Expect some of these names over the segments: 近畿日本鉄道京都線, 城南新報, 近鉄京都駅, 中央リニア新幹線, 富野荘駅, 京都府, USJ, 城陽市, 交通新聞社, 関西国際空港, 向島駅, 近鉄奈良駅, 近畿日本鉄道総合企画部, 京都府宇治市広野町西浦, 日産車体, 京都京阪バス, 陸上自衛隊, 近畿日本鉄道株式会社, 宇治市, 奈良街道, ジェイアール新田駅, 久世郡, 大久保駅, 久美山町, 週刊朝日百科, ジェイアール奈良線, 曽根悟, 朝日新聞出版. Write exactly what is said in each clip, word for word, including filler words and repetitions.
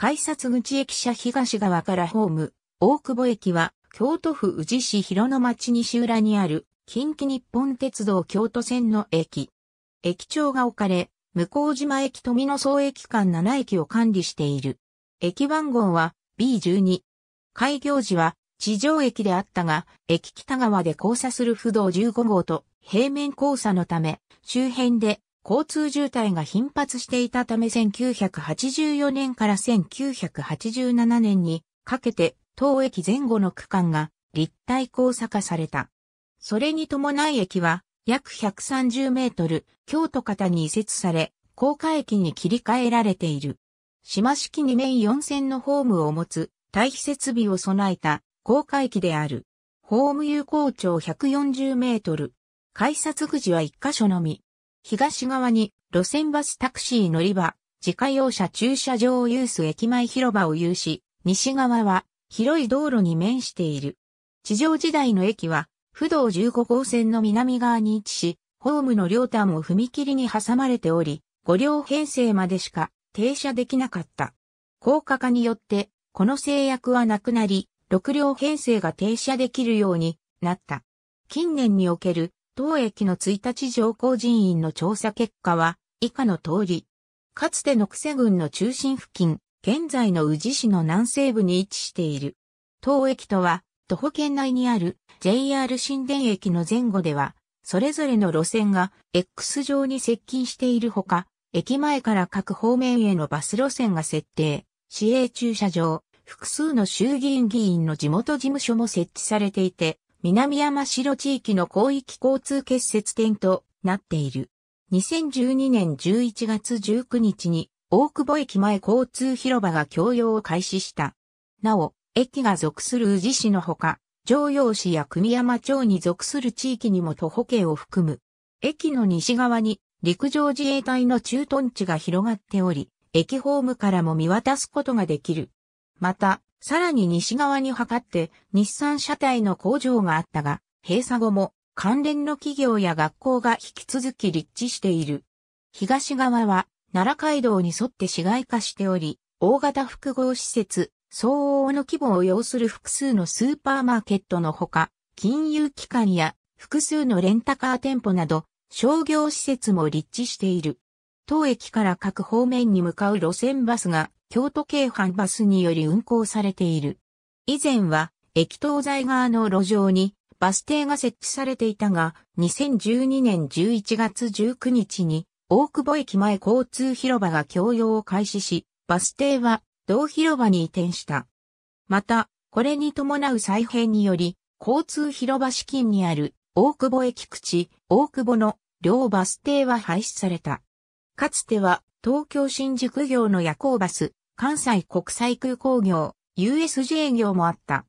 改札口駅舎東側からホーム、大久保駅は京都府宇治市広野町西浦にある近畿日本鉄道京都線の駅。駅長が置かれ、向島駅富野荘駅間なな駅を管理している。駅番号は ビーじゅうに。開業時は地上駅であったが、駅北側で交差する府道じゅうご号と平面交差のため、周辺で交通渋滞が頻発していたためせんきゅうひゃくはちじゅうよねんからせんきゅうひゃくはちじゅうななねんにかけて当駅前後の区間が立体交差化された。それに伴い駅は約ひゃくさんじゅうメートル京都方に移設され、高架駅に切り替えられている。島式に面よん線のホームを持つ対比設備を備えた高架駅である。ホーム有効長ひゃくよんじゅうメートル。改札口はいっ箇所のみ。東側に路線バスタクシー乗り場、自家用車駐車場を有す駅前広場を有し、西側は広い道路に面している。地上時代の駅は、府道じゅうご号線の南側に位置し、ホームの両端を踏切に挟まれており、ご両編成までしか停車できなかった。高架化によって、この制約はなくなり、ろく両編成が停車できるようになった。近年における、当駅のいちにち乗降人員の調査結果は以下の通り。かつての久世郡の中心付近、現在の宇治市の南西部に位置している。当駅とは徒歩圏内にある ジェイアール 新田駅の前後では、それぞれの路線が X 状に接近しているほか、駅前から各方面へのバス路線が設定、市営駐車場、複数の衆議院議員の地元事務所も設置されていて、南山城地域の広域交通結節点となっている。にせんじゅうにねんじゅういちがつじゅうくにちに大久保駅前交通広場が供用を開始した。なお、駅が属する宇治市のほか、城陽市や久美山町に属する地域にも徒歩圏を含む。駅の西側に陸上自衛隊の駐屯地が広がっており、駅ホームからも見渡すことができる。また、さらに西側に測って日産車体の工場があったが、閉鎖後も関連の企業や学校が引き続き立地している。東側は奈良街道に沿って市街化しており、大型複合施設、相応の規模を要する複数のスーパーマーケットのほか、金融機関や複数のレンタカー店舗など商業施設も立地している。当駅から各方面に向かう路線バスが、京都京阪バスにより運行されている。以前は、駅東西側の路上にバス停が設置されていたが、にせんじゅうにねんじゅういちがつじゅうくにちに、大久保駅前交通広場が供用を開始し、バス停は同広場に移転した。また、これに伴う再編により、交通広場資金にある大久保駅口、大久保の両バス停は廃止された。かつては、東京新宿業の夜行バス、関西国際空港業、ユーエスジェー 業もあった。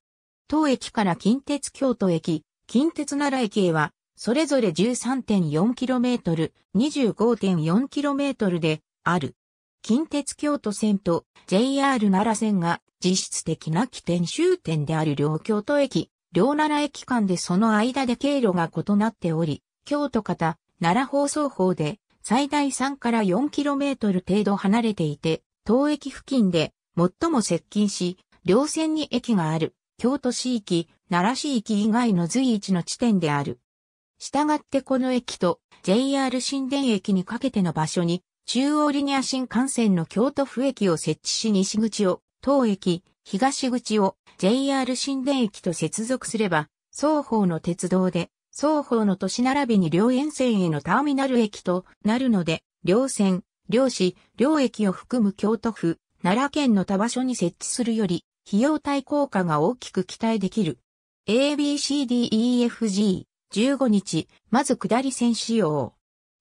当駅から近鉄京都駅、近鉄奈良駅へは、それぞれ じゅうさんてんよんキロメートル、にじゅうごてんよんキロメートル である。近鉄京都線と ジェイアール 奈良線が実質的な起点終点である両京都駅、両奈良駅間でその間で経路が異なっており、京都方、奈良放送法で最大さんからよんキロメートル程度離れていて、当駅付近で最も接近し、両線に駅がある、京都市域、奈良市域以外の随一の地点である。したがってこの駅と ジェイアール 新田駅にかけての場所に、中央リニア新幹線の京都府駅を設置し西口を当駅、東口を ジェイアール 新田駅と接続すれば、双方の鉄道で、双方の都市並びに両沿線へのターミナル駅となるので、両線、両市、両駅を含む京都府、奈良県の他場所に設置するより、費用対効果が大きく期待できる。エービーシーディーイーエフジー、じゅうごにち、まず下り線使用。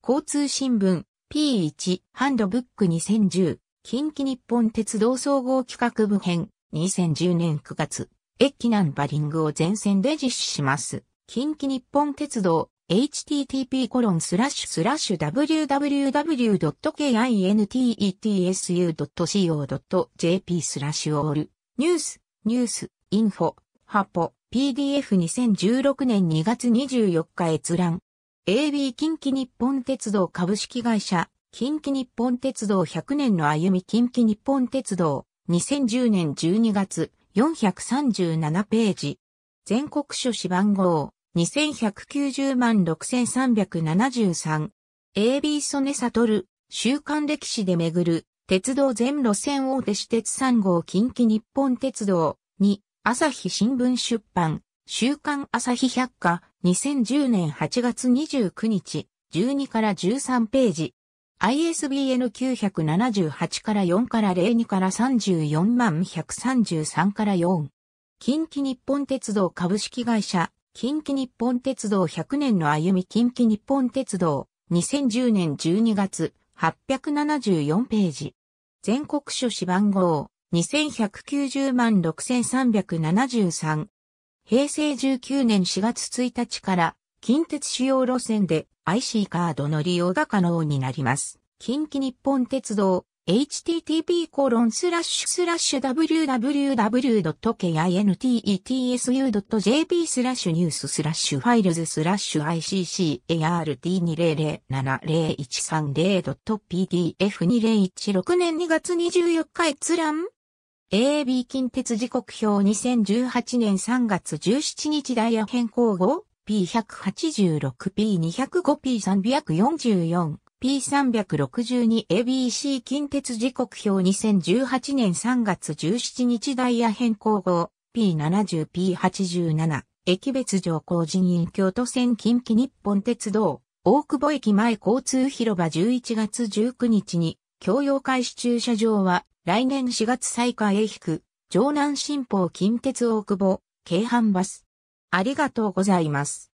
交通新聞、ピーいち、ハンドブックにせんじゅう、近畿日本鉄道総合企画部編、にせんじゅうねんくがつ、駅ナンバリングを全線で実施します。近畿日本鉄道。エイチティーティーピーコロンスラッシュスラッシュダブリューダブリューダブリュードットキンティーティーエスユードットシーオードットジェーピースラッシュオールニュースニュースインフォハポピーディーエフにせんじゅうろくねんにがつにじゅうよっか閲覧 エービー 近畿日本鉄道株式会社近畿日本鉄道ひゃくねんの歩み近畿日本鉄道にせんじゅうねんじゅうにがつ、よんひゃくさんじゅうななページ。全国書誌番号、にせんひゃくきゅうじゅうまんろくせんさんびゃくななじゅうさん。エービー 曽根悟、週刊歴史で巡る、鉄道全路線大手私鉄さんごう近畿日本鉄道、に、朝日新聞出版、週刊朝日百科、にせんじゅうねんはちがつにじゅうくにち、じゅうにからじゅうさんページ。アイエスビーエヌ きゅうななはちからよんからゼロにからさんじゅうよんまんひゃくさんじゅうさんからよん。近畿日本鉄道株式会社、近畿日本鉄道ひゃくねんの歩み近畿日本鉄道、にせんじゅうねんじゅうにがつ、はっぴゃくななじゅうよんページ。全国書誌番号、にせんひゃくきゅうじゅうまんろくせんさんびゃくななじゅうさん。へいせいじゅうきゅうねんしがつついたちから、近鉄主要路線で アイシー カードの利用が可能になります。近畿日本鉄道、エイチティーティーピーコロンスラッシュスラッシュダブリュダブリュダブリュドットケイアイエヌティーイーティーエスユードットジェーピースラッシュニューススラッシュアイシーシーエーアールにせんぜろぜろいちろくねんにがつにじゅうよっか閲覧。エービー 近鉄時刻表にせんじゅうはちねんさんがつじゅうしちにちダイヤ変更後、ピーいちはちろくピーにひゃくごピーさんびゃくよんじゅうよん。ピーさんびゃくろくじゅうに エービーシー 近鉄時刻表にせんじゅうはちねんさんがつじゅうしちにちダイヤ変更後 ピーななじゅうピーはちじゅうなな 駅別乗降人員京都線近畿日本鉄道大久保駅前交通広場じゅういちがつじゅうくにちに共用開始駐車場は来年しがつ再開へ引く城南新報近鉄大久保京阪バス。ありがとうございます。